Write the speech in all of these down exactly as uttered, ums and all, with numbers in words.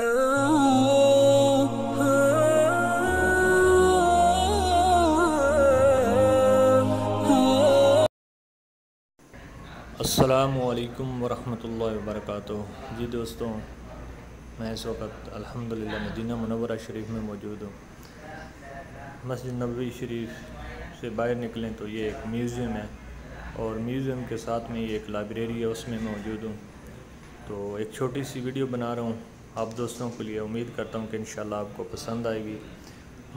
अस्सलामुअलैकुम वरहमतुल्लाहि वबरकातुहू। जी दोस्तों, मैं इस वक्त अल्हम्दुलिल्लाह मदीना मुनव्वरा शरीफ में मौजूद हूँ। मस्जिद नबवी शरीफ से बाहर निकलें तो ये एक म्यूज़ियम है और म्यूज़ियम के साथ में ये एक लाइब्रेरी है, उसमें मौजूद हूँ। तो एक छोटी सी वीडियो बना रहा हूँ आप दोस्तों के लिए, उम्मीद करता हूँ कि इंशाल्लाह आपको पसंद आएगी।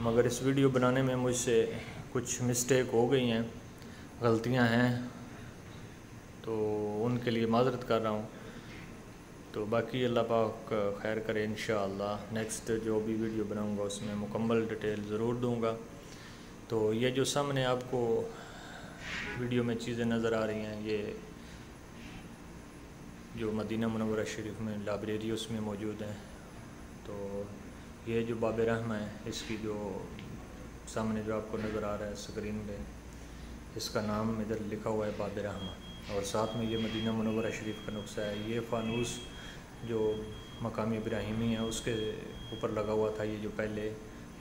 मगर इस वीडियो बनाने में मुझसे कुछ मिस्टेक हो गई हैं, गलतियाँ हैं, तो उनके लिए माजरत कर रहा हूँ। तो बाकी अल्लाह पाक खैर करे, इंशाअल्लाह नेक्स्ट जो भी वीडियो बनाऊँगा उसमें मुकम्मल डिटेल ज़रूर दूँगा। तो ये जो सामने आपको वीडियो में चीज़ें नज़र आ रही हैं, ये जो मदीना मुनव्वरा शरीफ में लाइब्रेरी उसमें मौजूद हैं। तो ये जो बाब उल रहमा है, इसकी जो सामने जो आपको नज़र आ रहा है स्क्रीन पर, इसका नाम इधर लिखा हुआ है बाब उल रहमा, और साथ में ये मदीना मुनव्वरा शरीफ का नुस्खा है। ये फ़ानूस जो मकामी इब्राहिमी है उसके ऊपर लगा हुआ था, ये जो पहले,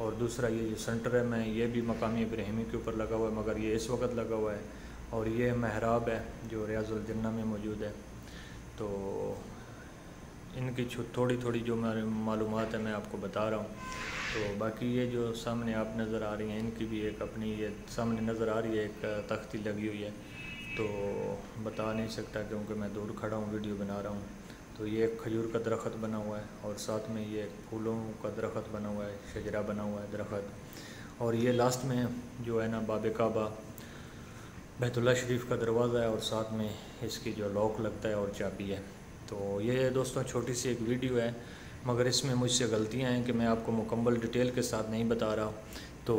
और दूसरा ये जो सेंटर है मैं, ये भी मकामी इब्राहिमी के ऊपर लगा हुआ है मगर ये इस वक्त लगा हुआ है। और ये महराब है जो रियाज़ उल जन्ना में मौजूद है। तो इनकी थोड़ी थोड़ी जो मालूमात है मैं आपको बता रहा हूँ। तो बाकी ये जो सामने आप नज़र आ रही हैं, इनकी भी एक अपनी, ये सामने नज़र आ रही है एक तख्ती लगी हुई है, तो बता नहीं सकता क्योंकि मैं दूर खड़ा हूँ, वीडियो बना रहा हूँ। तो ये एक खजूर का दरख्त बना हुआ है और साथ में ये एक फूलों का दरख्त बना हुआ है, शजरा बना हुआ है दरख्त। और ये लास्ट में जो है ना बाब काबा बैतुल्लाह शरीफ का दरवाज़ा है, और साथ में इसकी जो लॉक लगता है और चाबी है। तो ये दोस्तों छोटी सी एक वीडियो है, मगर इसमें मुझसे गलतियाँ हैं कि मैं आपको मुकम्मल डिटेल के साथ नहीं बता रहा हूँ। तो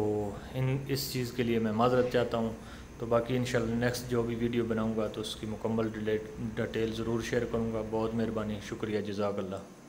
इन इस चीज़ के लिए मैं माजरत चाहता हूँ। तो बाकी इंशाल्लाह नेक्स्ट जो भी वीडियो बनाऊंगा तो उसकी मुकम्मल डिटेल ज़रूर शेयर करूंगा। बहुत मेहरबानी, शुक्रिया, जज़ाकल्लाह।